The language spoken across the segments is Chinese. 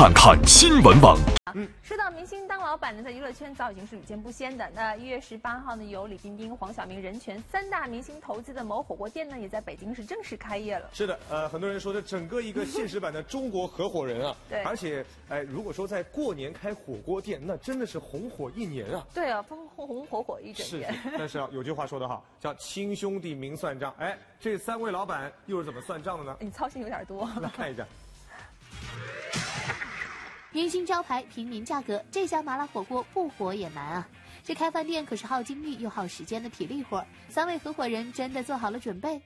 看看新闻网。说到明星当老板呢，在娱乐圈早已经是屡见不鲜的。那1月18号呢，由李冰冰、黄晓明、任泉三大明星投资的某火锅店呢，也在北京是正式开业了。是的，很多人说这整个一个现实版的中国合伙人啊。对。而且，如果说在过年开火锅店，那真的是红火一年啊。对啊，红火火一整年。是。但是啊，有句话说得好，叫亲兄弟明算账。哎，这三位老板又是怎么算账的呢？你操心有点多。来看一下。 明星招牌，平民价格，这家麻辣火锅不火也难啊！这开饭店可是耗精力又耗时间的体力活，三位合伙人真的做好了准备。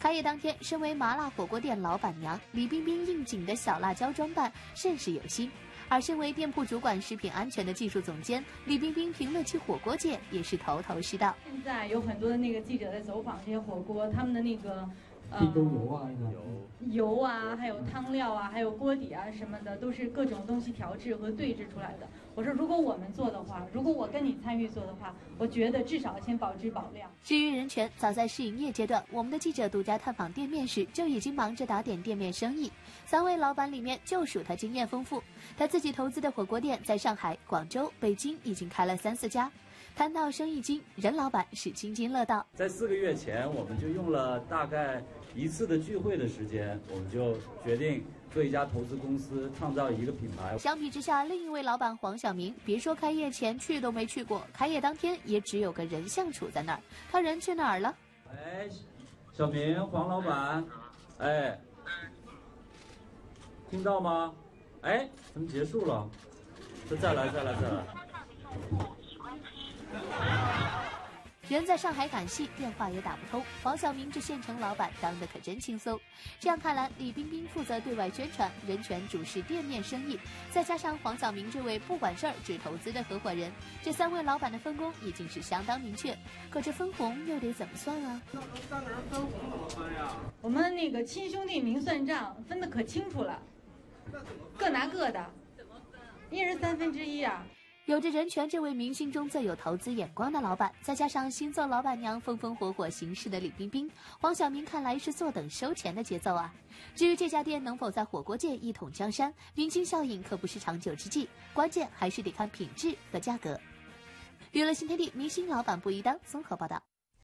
开业当天，身为麻辣火锅店老板娘李冰冰应景的小辣椒装扮甚是有心，而身为店铺主管、食品安全的技术总监李冰冰，评论区火锅界也是头头是道。现在有很多的那个记者在走访这些火锅，他们的那个。 油啊，还有汤料啊，还有锅底啊什么的，都是各种东西调制和对制出来的。我说，如果我们做的话，如果我跟你参与做的话，我觉得至少先保质保量。至于人权，早在试营业阶段，我们的记者独家探访店面时就已经忙着打点店面生意。三位老板里面就属他经验丰富，他自己投资的火锅店在上海、广州、北京已经开了3、4家。 谈到生意经，任老板是津津乐道。在4个月前，我们就用了大概1次的聚会的时间，我们就决定做一家投资公司，创造一个品牌。相比之下，另一位老板黄晓明，别说开业前去都没去过，开业当天也只有个人像杵在那儿，他人去哪儿了？哎，小明，黄老板，哎，听到吗？哎，怎么结束了？再来。 人在上海赶戏，电话也打不通。黄晓明这县城老板当得可真轻松。这样看来，李冰冰负责对外宣传，任泉主事店面生意，再加上黄晓明这位不管事儿只投资的合伙人，这三位老板的分工已经是相当明确。可这分红又得怎么算啊？那咱三个人分红怎么分呀？我们那个亲兄弟明算账，分得可清楚了，各拿各的，怎么分？一人1/3啊。 有着任泉这位明星中最有投资眼光的老板，再加上新做老板娘风风火火行事的李冰冰，黄晓明看来是坐等收钱的节奏啊。至于这家店能否在火锅界一统江山，明星效应可不是长久之计，关键还是得看品质和价格。娱乐新天地，明星老板不一当，综合报道。